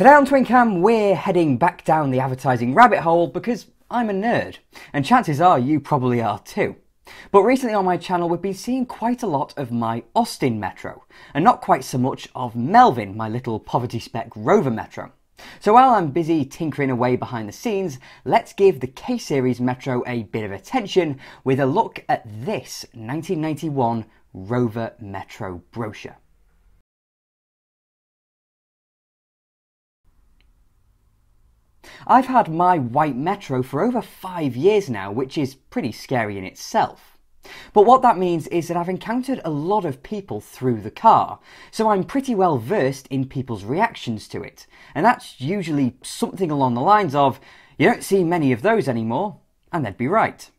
Today on TwinCam, we're heading back down the advertising rabbit hole because I'm a nerd, and chances are you probably are too. But recently on my channel we've been seeing quite a lot of my Austin Metro, and not quite so much of Melvin, my little poverty-spec Rover Metro. So while I'm busy tinkering away behind the scenes, let's give the K-Series Metro a bit of attention with a look at this 1991 Rover Metro brochure. I've had my white Metro for over 5 years now, which is pretty scary in itself. But what that means is that I've encountered a lot of people through the car, so I'm pretty well versed in people's reactions to it, and that's usually something along the lines of, you don't see many of those anymore, and they'd be right.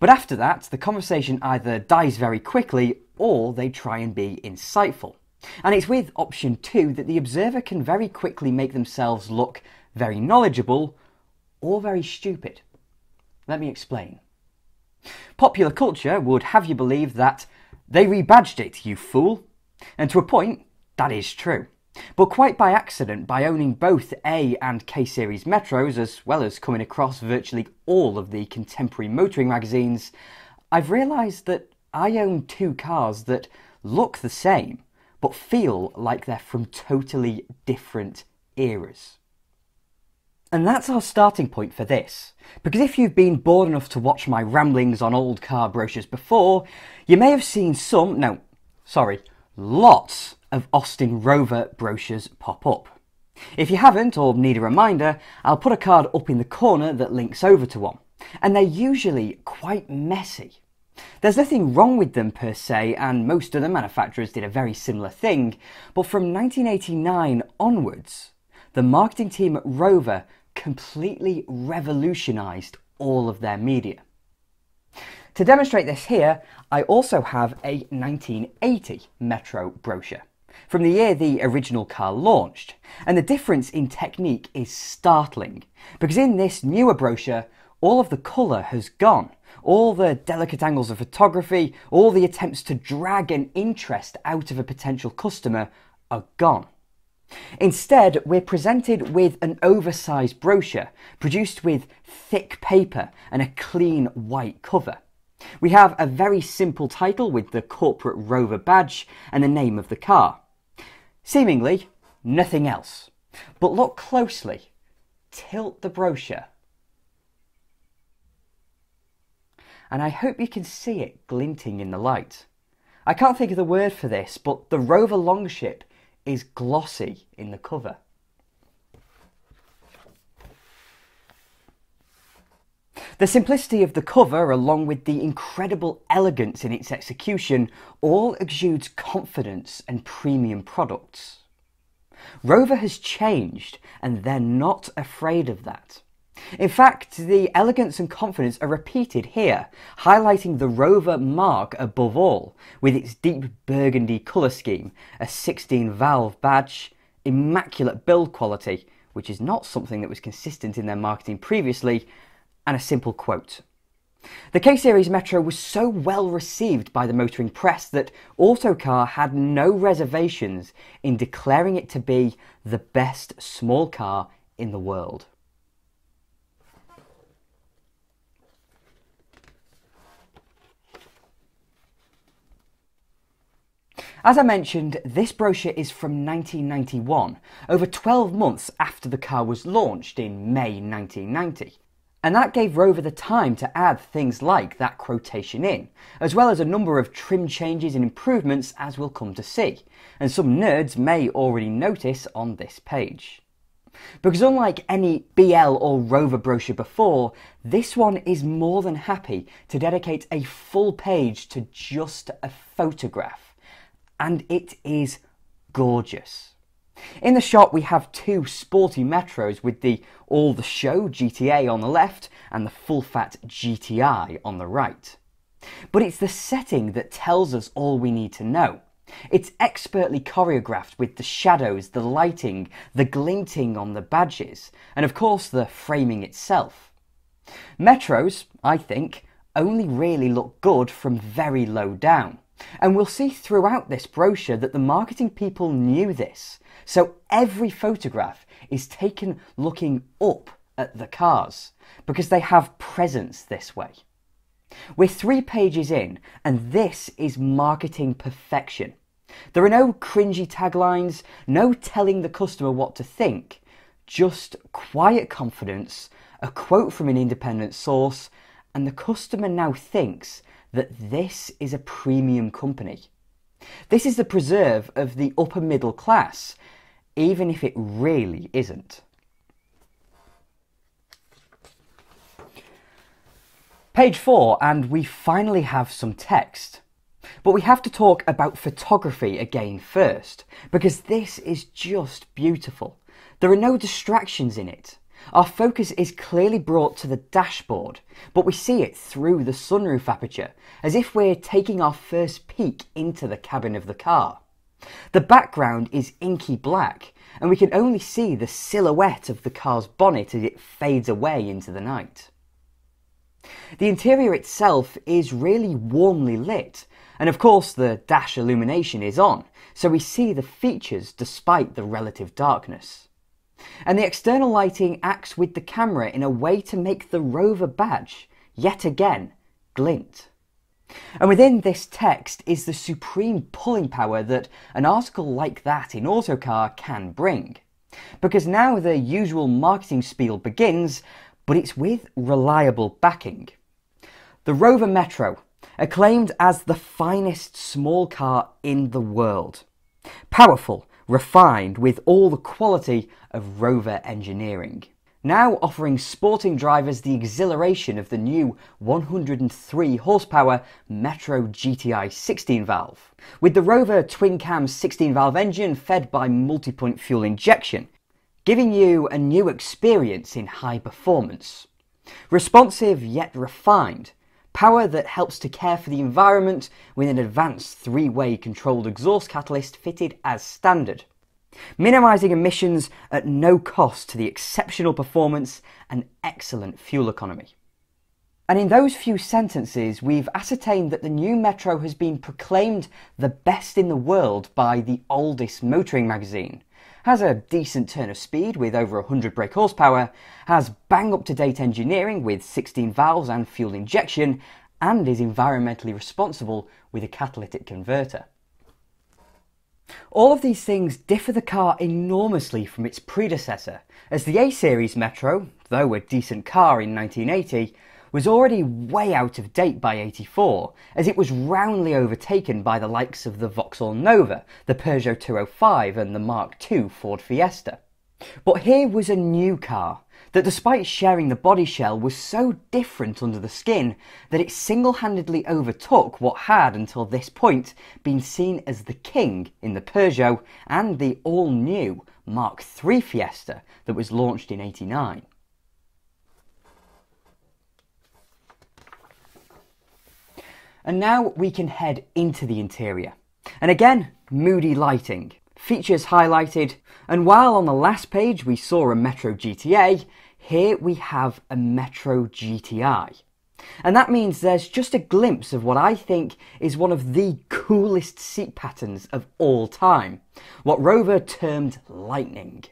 But after that, the conversation either dies very quickly, or they try and be insightful. And it's with option 2 that the observer can very quickly make themselves look very knowledgeable or very stupid. Let me explain. Popular culture would have you believe that they rebadged it, you fool. And to a point, that is true. But quite by accident, by owning both A and K-Series Metros, as well as coming across virtually all of the contemporary motoring magazines, I've realised that I own two cars that look the same, but feel like they're from totally different eras. And that's our starting point for this, because if you've been bored enough to watch my ramblings on old car brochures before, you may have seen some, no, sorry, lots of Austin Rover brochures pop up. If you haven't or need a reminder, I'll put a card up in the corner that links over to one, and they're usually quite messy. There's nothing wrong with them per se, and most of the manufacturers did a very similar thing, but from 1989 onwards, the marketing team at Rover completely revolutionised all of their media. To demonstrate this here, I also have a 1980 Metro brochure, from the year the original car launched, and the difference in technique is startling, because in this newer brochure, all of the colour has gone, all the delicate angles of photography, all the attempts to drag an interest out of a potential customer are gone. Instead, we're presented with an oversized brochure, produced with thick paper and a clean white cover. We have a very simple title with the corporate Rover badge and the name of the car. Seemingly, nothing else. But look closely. Tilt the brochure. And I hope you can see it glinting in the light. I can't think of the word for this, but the Rover Longship is glossy in the cover. The simplicity of the cover, along with the incredible elegance in its execution, all exudes confidence and premium products. Rover has changed, and they're not afraid of that. In fact, the elegance and confidence are repeated here, highlighting the Rover mark above all, with its deep burgundy colour scheme, a 16-valve badge, immaculate build quality, which is not something that was consistent in their marketing previously, and a simple quote. The K-Series Metro was so well received by the motoring press that Autocar had no reservations in declaring it to be the best small car in the world. As I mentioned, this brochure is from 1991, over 12 months after the car was launched in May 1990. And that gave Rover the time to add things like that quotation in, as well as a number of trim changes and improvements as we'll come to see, and some nerds may already notice on this page. Because unlike any BL or Rover brochure before, this one is more than happy to dedicate a full page to just a photograph. And it is gorgeous. In the shot we have two sporty Metros with the All The Show GTA on the left and the full-fat GTI on the right. But it's the setting that tells us all we need to know. It's expertly choreographed with the shadows, the lighting, the glinting on the badges, and of course the framing itself. Metros, I think, only really look good from very low down. And we'll see throughout this brochure that the marketing people knew this, so every photograph is taken looking up at the cars, because they have presence this way. We're 3 pages in, and this is marketing perfection. There are no cringy taglines, no telling the customer what to think, just quiet confidence, a quote from an independent source, and the customer now thinks that this is a premium company. This is the preserve of the upper middle class, even if it really isn't. Page 4, and we finally have some text. But we have to talk about photography again first, because this is just beautiful. There are no distractions in it. Our focus is clearly brought to the dashboard, but we see it through the sunroof aperture, as if we're taking our first peek into the cabin of the car. The background is inky black, and we can only see the silhouette of the car's bonnet as it fades away into the night. The interior itself is really warmly lit, and of course the dash illumination is on, so we see the features despite the relative darkness. And the external lighting acts with the camera in a way to make the Rover badge, yet again, glint. And within this text is the supreme pulling power that an article like that in Autocar can bring. Because now the usual marketing spiel begins, but it's with reliable backing. The Rover Metro, acclaimed as the finest small car in the world. Powerful, refined with all the quality of Rover engineering. Now offering sporting drivers the exhilaration of the new 103 horsepower Metro GTI 16 valve, with the Rover TwinCam 16 valve engine fed by multi-point fuel injection, giving you a new experience in high performance. Responsive yet refined, power that helps to care for the environment with an advanced 3-way controlled exhaust catalyst fitted as standard, minimising emissions at no cost to the exceptional performance and excellent fuel economy. And in those few sentences, we've ascertained that the new Metro has been proclaimed the best in the world by the oldest motoring magazine, has a decent turn of speed with over 100 brake horsepower, has bang up-to-date engineering with 16 valves and fuel injection, and is environmentally responsible with a catalytic converter. All of these things differ the car enormously from its predecessor, as the A-Series Metro, though a decent car in 1980, was already way out of date by 84, as it was roundly overtaken by the likes of the Vauxhall Nova, the Peugeot 205 and the Mark II Ford Fiesta. But here was a new car that, despite sharing the body shell, was so different under the skin that it single-handedly overtook what had until this point been seen as the king in the Peugeot and the all-new Mark III Fiesta that was launched in 89. And now we can head into the interior. And again, moody lighting, features highlighted, and while on the last page we saw a Metro GTA, here we have a Metro GTI. And that means there's just a glimpse of what I think is one of the coolest seat patterns of all time, what Rover termed lightning.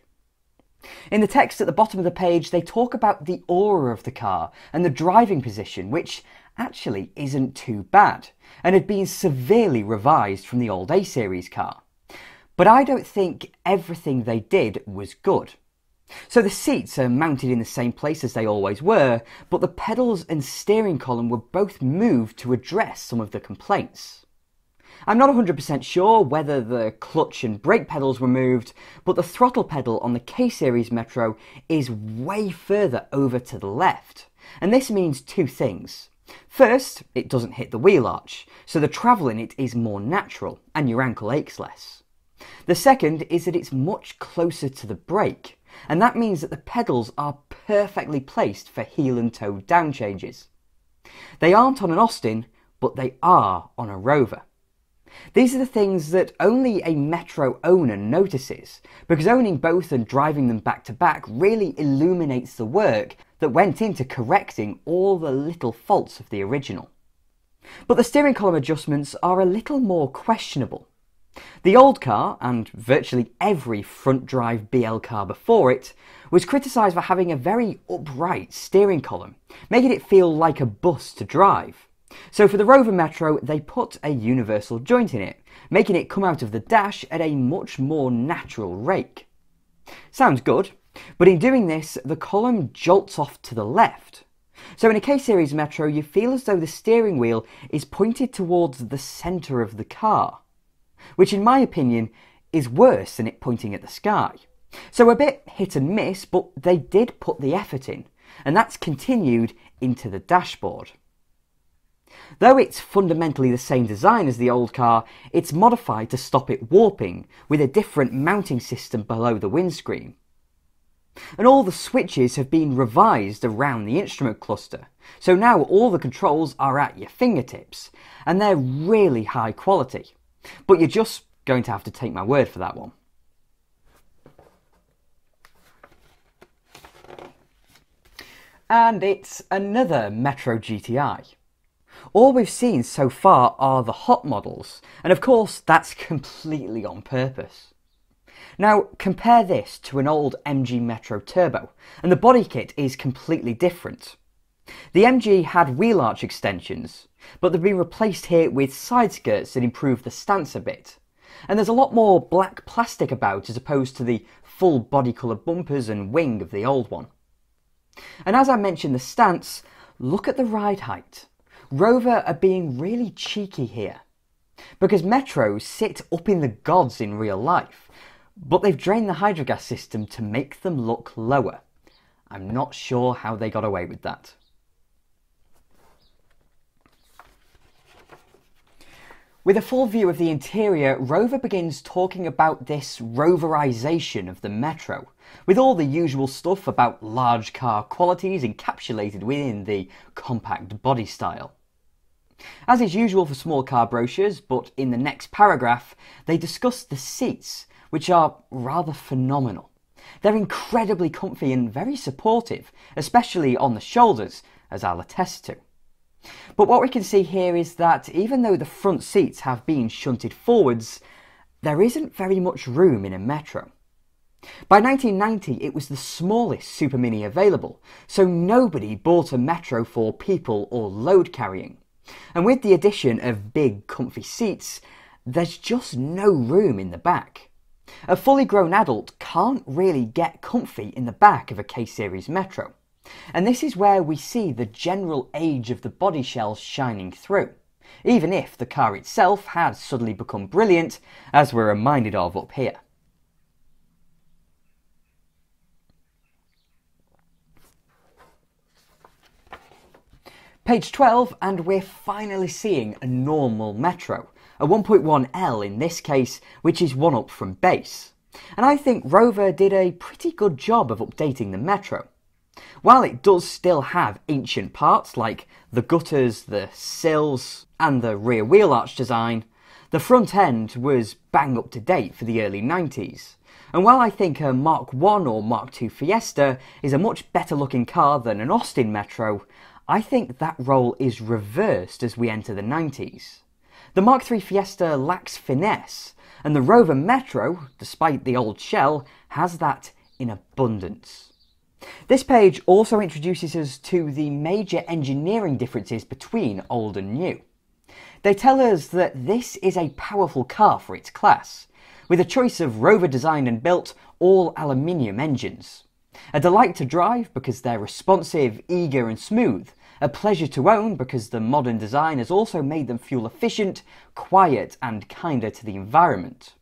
In the text at the bottom of the page, they talk about the aura of the car and the driving position, which actually isn't too bad, and had been severely revised from the old A-Series car. But I don't think everything they did was good. So the seats are mounted in the same place as they always were, but the pedals and steering column were both moved to address some of the complaints. I'm not 100% sure whether the clutch and brake pedals were moved, but the throttle pedal on the K-Series Metro is way further over to the left, and this means two things. First, it doesn't hit the wheel arch, so the travel in it is more natural and your ankle aches less. The second is that it's much closer to the brake, and that means that the pedals are perfectly placed for heel and toe down changes. They aren't on an Austin, but they are on a Rover. These are the things that only a Metro owner notices, because owning both and driving them back to back really illuminates the work that went into correcting all the little faults of the original. But the steering column adjustments are a little more questionable. The old car, and virtually every front-drive BL car before it, was criticised for having a very upright steering column, making it feel like a bus to drive. So for the Rover Metro, they put a universal joint in it, making it come out of the dash at a much more natural rake. Sounds good, but in doing this, the column jolts off to the left. So in a K-Series Metro, you feel as though the steering wheel is pointed towards the centre of the car, which in my opinion is worse than it pointing at the sky. So a bit hit and miss, but they did put the effort in, and that's continued into the dashboard. Though it's fundamentally the same design as the old car, it's modified to stop it warping, with a different mounting system below the windscreen. And all the switches have been revised around the instrument cluster, so now all the controls are at your fingertips, and they're really high quality. But you're just going to have to take my word for that one. And it's another Metro GTI. All we've seen so far are the hot models, and of course that's completely on purpose. Now compare this to an old MG Metro Turbo, and the body kit is completely different. The MG had wheel arch extensions, but they've been replaced here with side skirts that improve the stance a bit. And there's a lot more black plastic about as opposed to the full body colour bumpers and wing of the old one. And as I mentioned the stance, look at the ride height. Rover are being really cheeky here, because Metros sit up in the gods in real life, but they've drained the hydrogas system to make them look lower. I'm not sure how they got away with that. With a full view of the interior, Rover begins talking about this Roverization of the Metro, with all the usual stuff about large car qualities encapsulated within the compact body style. As is usual for small car brochures, but in the next paragraph, they discuss the seats, which are rather phenomenal. They're incredibly comfy and very supportive, especially on the shoulders, as I'll attest to. But what we can see here is that even though the front seats have been shunted forwards, there isn't very much room in a Metro. By 1990, it was the smallest Super Mini available, so nobody bought a Metro for people or load carrying. And with the addition of big, comfy seats, there's just no room in the back. A fully grown adult can't really get comfy in the back of a K-Series Metro. And this is where we see the general age of the body shell shining through, even if the car itself had suddenly become brilliant, as we're reminded of up here. Page 12, and we're finally seeing a normal Metro, a 1.1L in this case, which is one up from base. And I think Rover did a pretty good job of updating the Metro. While it does still have ancient parts like the gutters, the sills and the rear wheel arch design, the front end was bang up to date for the early 90s. And while I think a Mark I or Mark II Fiesta is a much better looking car than an Austin Metro, I think that role is reversed as we enter the 90s. The Mark III Fiesta lacks finesse, and the Rover Metro, despite the old shell, has that in abundance. This page also introduces us to the major engineering differences between old and new. They tell us that this is a powerful car for its class, with a choice of Rover designed and built all aluminium engines. A delight to drive because they're responsive, eager and smooth, a pleasure to own because the modern design has also made them fuel efficient, quiet and kinder to the environment.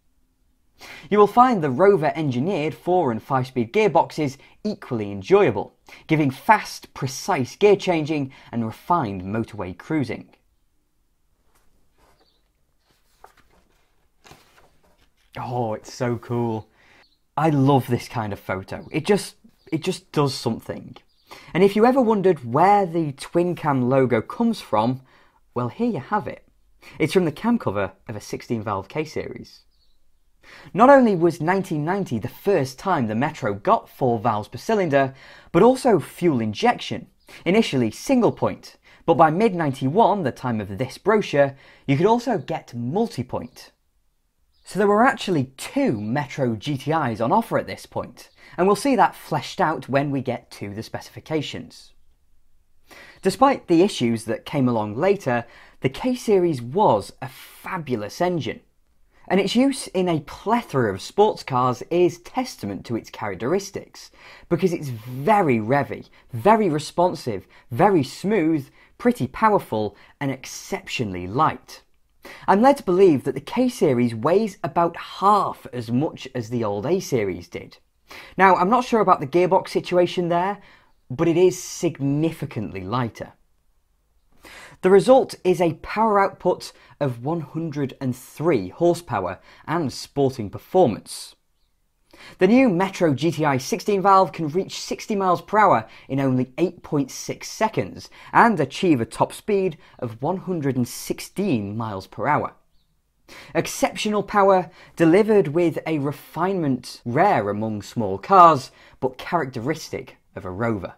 You will find the Rover engineered 4 and 5-speed gearboxes equally enjoyable, giving fast, precise gear changing and refined motorway cruising. Oh, it's so cool. I love this kind of photo. It just does something. And if you ever wondered where the TwinCam logo comes from, well, here you have it. It's from the cam cover of a 16-valve K-Series. Not only was 1990 the first time the Metro got 4 valves per cylinder, but also fuel injection, initially single point, but by mid-91, the time of this brochure, you could also get multi-point. So there were actually two Metro GTIs on offer at this point, and we'll see that fleshed out when we get to the specifications. Despite the issues that came along later, the K-Series was a fabulous engine, and its use in a plethora of sports cars is testament to its characteristics, because it's very revvy, very responsive, very smooth, pretty powerful, and exceptionally light. I'm led to believe that the K-Series weighs about half as much as the old A-Series did. Now, I'm not sure about the gearbox situation there, but it is significantly lighter. The result is a power output of 103 horsepower and sporting performance. The new Metro GTI 16-valve can reach 60 miles per hour in only 8.6 seconds and achieve a top speed of 116 miles per hour. Exceptional power delivered with a refinement rare among small cars, but characteristic of a Rover.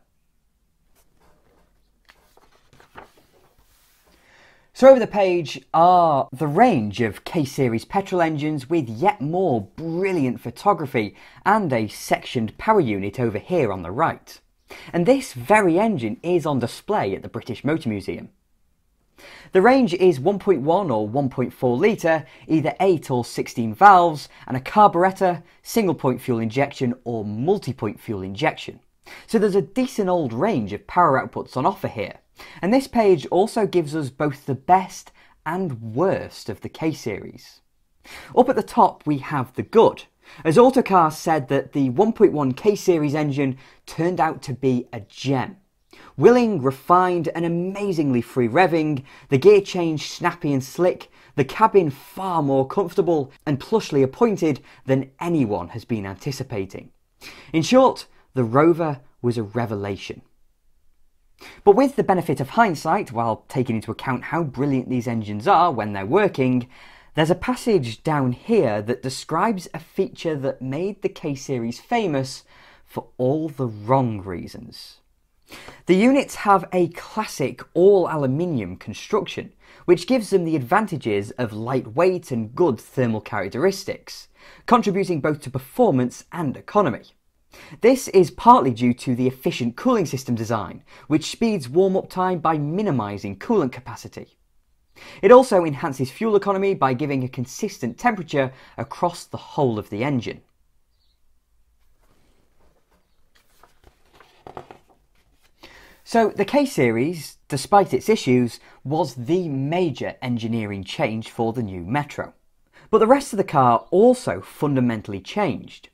So over the page are the range of K-Series petrol engines with yet more brilliant photography and a sectioned power unit over here on the right. And this very engine is on display at the British Motor Museum. The range is 1.1 or 1.4 litre, either 8 or 16 valves, and a carburettor, single-point fuel injection or multi-point fuel injection. So there's a decent old range of power outputs on offer here. And this page also gives us both the best and worst of the K-Series. Up at the top we have the good, as Autocar said that the 1.1 K-Series engine turned out to be a gem. Willing, refined and amazingly free revving, the gear change snappy and slick, the cabin far more comfortable and plushly appointed than anyone has been anticipating. In short, the Rover was a revelation. But with the benefit of hindsight, while taking into account how brilliant these engines are when they're working, there's a passage down here that describes a feature that made the K-Series famous for all the wrong reasons. The units have a classic all-aluminium construction, which gives them the advantages of lightweight and good thermal characteristics, contributing both to performance and economy. This is partly due to the efficient cooling system design, which speeds warm-up time by minimising coolant capacity. It also enhances fuel economy by giving a consistent temperature across the whole of the engine. So the K-Series, despite its issues, was the major engineering change for the new Metro. But the rest of the car also fundamentally changed.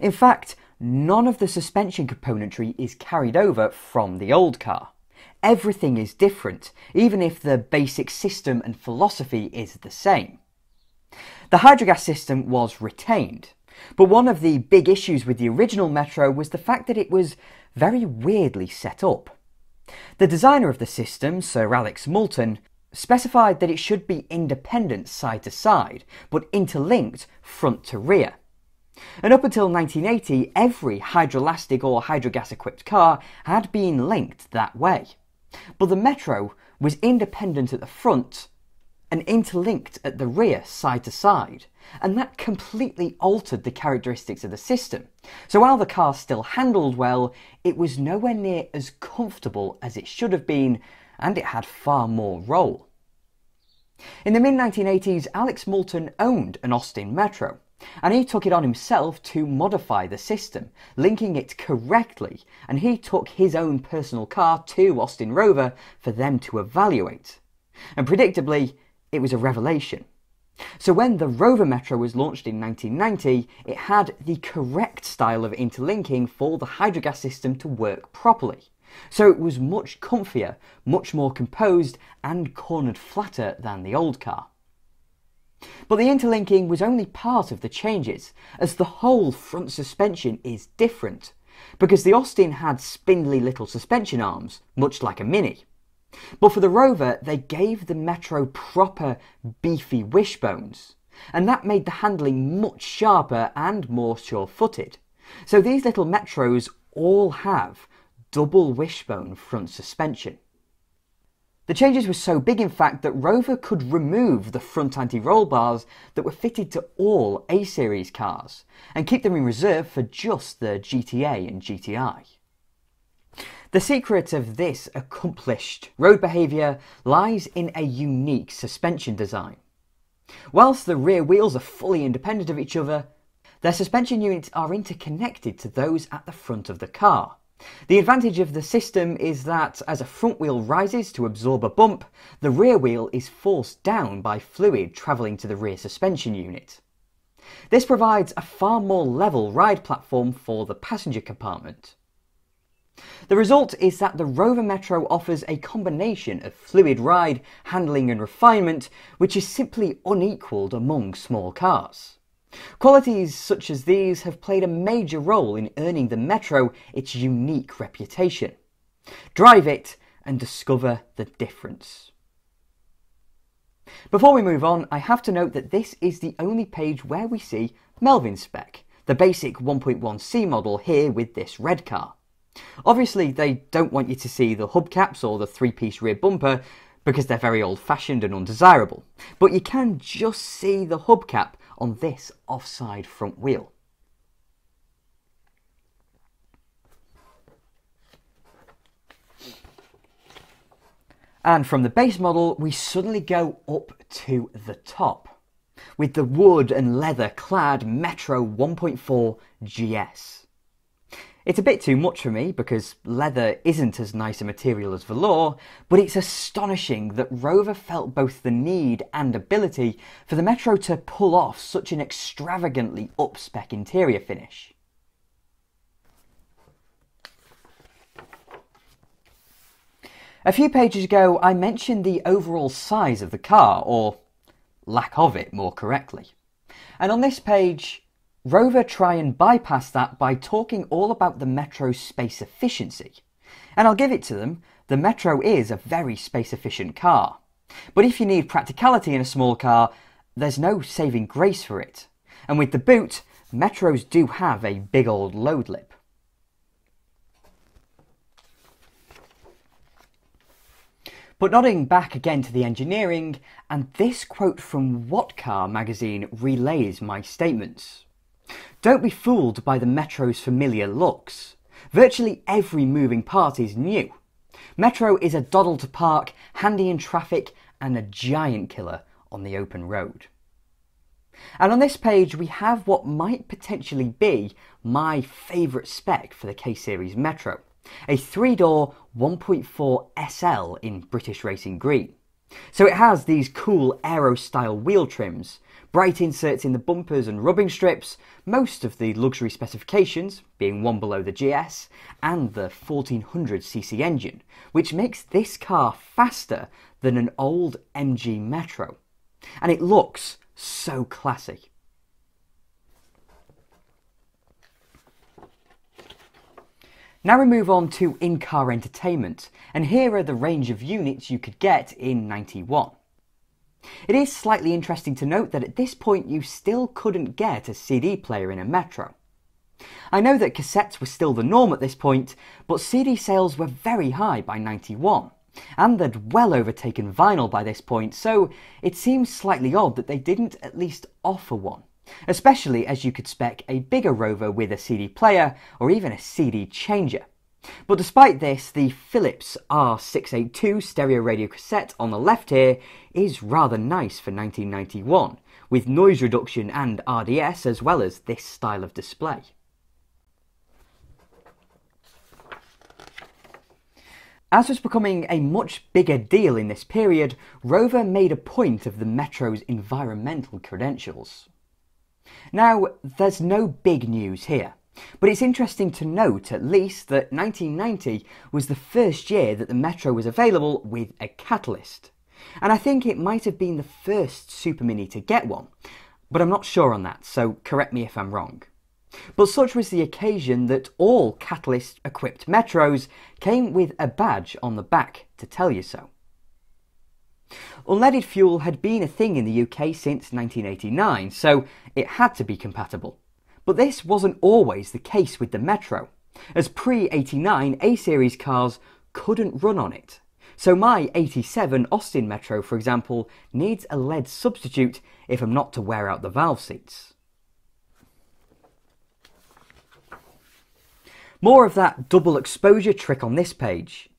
In fact, none of the suspension componentry is carried over from the old car. Everything is different, even if the basic system and philosophy is the same. The hydrogas system was retained, but one of the big issues with the original Metro was the fact that it was very weirdly set up. The designer of the system, Sir Alex Moulton, specified that it should be independent side to side, but interlinked front to rear. And up until 1980, every hydroelastic or hydrogas-equipped car had been linked that way. But the Metro was independent at the front and interlinked at the rear side to side, and that completely altered the characteristics of the system. So while the car still handled well, it was nowhere near as comfortable as it should have been, and it had far more roll. In the mid-1980s, Alex Moulton owned an Austin Metro, and he took it on himself to modify the system, linking it correctly, and he took his own personal car to Austin Rover for them to evaluate. And predictably, it was a revelation. So when the Rover Metro was launched in 1990, it had the correct style of interlinking for the hydrogas system to work properly. So it was much comfier, much more composed, and cornered flatter than the old car. But the interlinking was only part of the changes, as the whole front suspension is different, because the Austin had spindly little suspension arms, much like a Mini. But for the Rover, they gave the Metro proper, beefy wishbones, and that made the handling much sharper and more sure-footed. So these little Metros all have double wishbone front suspension. The changes were so big, in fact, that Rover could remove the front anti-roll bars that were fitted to all A-Series cars and keep them in reserve for just the GTA and GTI. The secret of this accomplished road behaviour lies in a unique suspension design. Whilst the rear wheels are fully independent of each other, their suspension units are interconnected to those at the front of the car. The advantage of the system is that as a front wheel rises to absorb a bump, the rear wheel is forced down by fluid travelling to the rear suspension unit. This provides a far more level ride platform for the passenger compartment. The result is that the Rover Metro offers a combination of fluid ride, handling and refinement which is simply unequalled among small cars. Qualities such as these have played a major role in earning the Metro its unique reputation. Drive it and discover the difference. Before we move on, I have to note that this is the only page where we see Melvin spec, the basic 1.1c model here with this red car. Obviously they don't want you to see the hubcaps or the three-piece rear bumper because they're very old-fashioned and undesirable, but you can just see the hubcap on this offside front wheel. And from the base model we suddenly go up to the top with the wood and leather clad Metro 1.4 GS. It's a bit too much for me because leather isn't as nice a material as velour, but it's astonishing that Rover felt both the need and ability for the Metro to pull off such an extravagantly up-spec interior finish. A few pages ago I mentioned the overall size of the car, or lack of it more correctly, and on this page Rover try and bypass that by talking all about the Metro's space efficiency. And I'll give it to them, the Metro is a very space efficient car. But if you need practicality in a small car, there's no saving grace for it. And with the boot, Metros do have a big old load lip. But nodding back again to the engineering, and this quote from What Car? magazine relays my statements. Don't be fooled by the Metro's familiar looks. Virtually every moving part is new. Metro is a doddle to park, handy in traffic and a giant killer on the open road. And on this page we have what might potentially be my favourite spec for the K-Series Metro, a 3-door 1.4 SL in British Racing Green. So it has these cool aero-style wheel trims, bright inserts in the bumpers and rubbing strips, most of the luxury specifications, being one below the GS, and the 1400cc engine, which makes this car faster than an old MG Metro. And it looks so classy. Now we move on to in-car entertainment, and here are the range of units you could get in 91. It is slightly interesting to note that at this point you still couldn't get a CD player in a Metro. I know that cassettes were still the norm at this point, but CD sales were very high by 91, and they'd well overtaken vinyl by this point, so it seems slightly odd that they didn't at least offer one. Especially as you could spec a bigger Rover with a CD player or even a CD changer. But despite this, the Philips R682 stereo radio cassette on the left here is rather nice for 1991, with noise reduction and RDS as well as this style of display. As was becoming a much bigger deal in this period, Rover made a point of the Metro's environmental credentials. Now, there's no big news here, but it's interesting to note at least that 1990 was the first year that the Metro was available with a catalyst, and I think it might have been the first Supermini to get one, but I'm not sure on that, so correct me if I'm wrong. But such was the occasion that all catalyst-equipped Metros came with a badge on the back to tell you so. Unleaded fuel had been a thing in the UK since 1989, so it had to be compatible. But this wasn't always the case with the Metro, as pre-89 A-Series cars couldn't run on it, So my 87 Austin Metro, for example, needs a lead substitute if I'm not to wear out the valve seats. More of that double exposure trick on this page.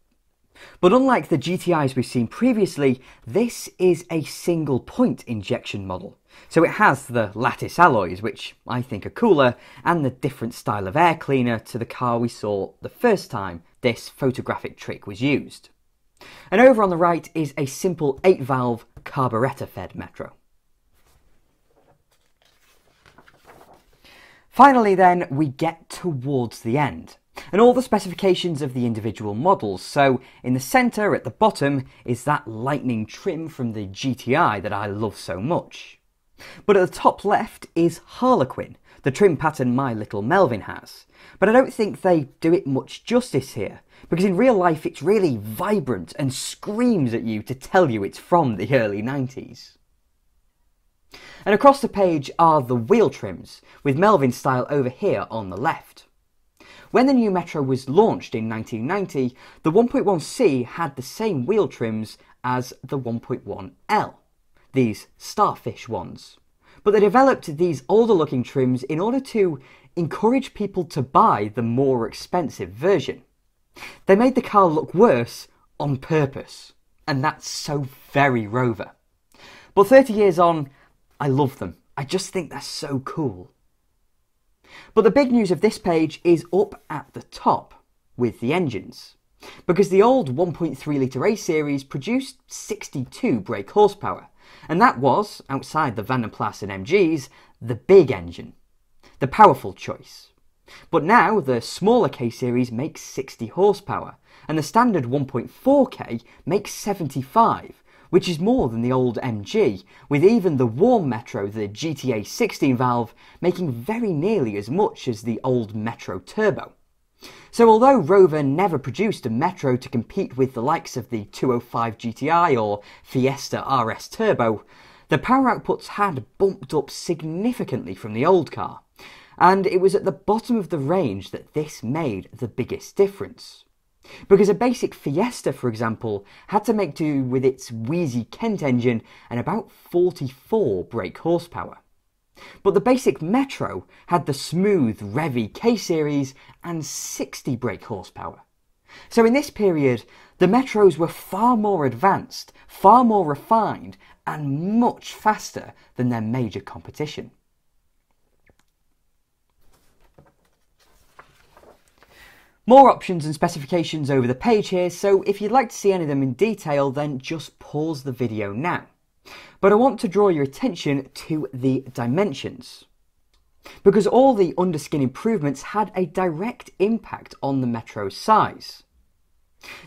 But unlike the GTIs we've seen previously, this is a single point injection model. So it has the lattice alloys, which I think are cooler, and the different style of air cleaner to the car we saw the first time this photographic trick was used. And over on the right is a simple 8-valve carburettor-fed Metro. Finally then, we get towards the end. And all the specifications of the individual models, so in the centre at the bottom is that lightning trim from the GTI that I love so much. But at the top left is Harlequin, the trim pattern my little Melvin has. But I don't think they do it much justice here, because in real life it's really vibrant and screams at you to tell you it's from the early 90s. And across the page are the wheel trims, with Melvin's style over here on the left. When the new Metro was launched in 1990, the 1.1C had the same wheel trims as the 1.1L, these starfish ones. But they developed these older looking trims in order to encourage people to buy the more expensive version. They made the car look worse on purpose, and that's so very Rover. But 30 years on, I love them. I just think they're so cool. But the big news of this page is up at the top with the engines, because the old 1.3 litre A-Series produced 62 brake horsepower, and that was, outside the Vanden Plas and MGs, the big engine, the powerful choice. But now the smaller K-Series makes 60 horsepower, and the standard 1.4K makes 75, which is more than the old MG, with even the warm Metro, the GTA 16 valve, making very nearly as much as the old Metro Turbo. So although Rover never produced a Metro to compete with the likes of the 205 GTI or Fiesta RS Turbo, the power outputs had bumped up significantly from the old car, and it was at the bottom of the range that this made the biggest difference. Because a basic Fiesta, for example, had to make do with its wheezy Kent engine and about 44 brake horsepower. But the basic Metro had the smooth, revvy K-Series and 60 brake horsepower. So in this period, the Metros were far more advanced, far more refined, and much faster than their major competition. More options and specifications over the page here, so if you'd like to see any of them in detail, then just pause the video now. But I want to draw your attention to the dimensions, because all the underskin improvements had a direct impact on the Metro's size.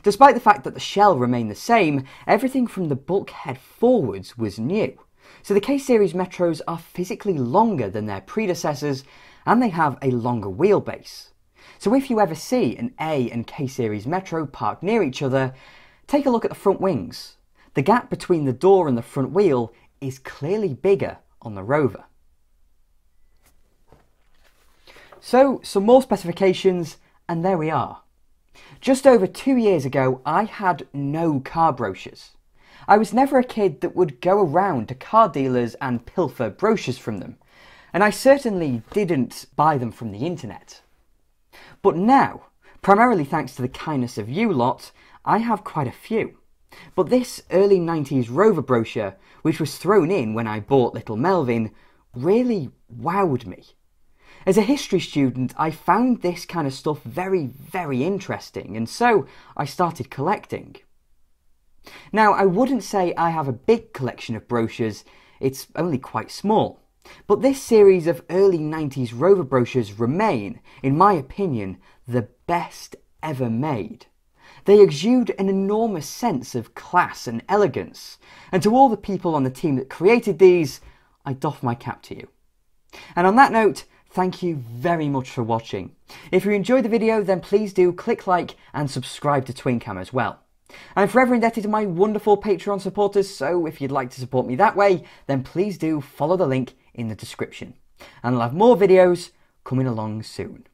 Despite the fact that the shell remained the same, everything from the bulkhead forwards was new. So the K-Series Metros are physically longer than their predecessors, and they have a longer wheelbase. So if you ever see an A and K-Series Metro parked near each other, take a look at the front wings. The gap between the door and the front wheel is clearly bigger on the Rover. So, some more specifications, and there we are. Just over 2 years ago, I had no car brochures. I was never a kid that would go around to car dealers and pilfer brochures from them, and I certainly didn't buy them from the internet. But now, primarily thanks to the kindness of you lot, I have quite a few. But this early 90s Rover brochure, which was thrown in when I bought little Melvin, really wowed me. As a history student, I found this kind of stuff very, very interesting, and so I started collecting. Now, I wouldn't say I have a big collection of brochures, it's only quite small. But this series of early 90s Rover brochures remain, in my opinion, the best ever made. They exude an enormous sense of class and elegance, and to all the people on the team that created these, I doff my cap to you. And on that note, thank you very much for watching. If you enjoyed the video, then please do click like and subscribe to TwinCam as well. I'm forever indebted to my wonderful Patreon supporters, so if you'd like to support me that way, then please do follow the link in the description. And I'll have more videos coming along soon.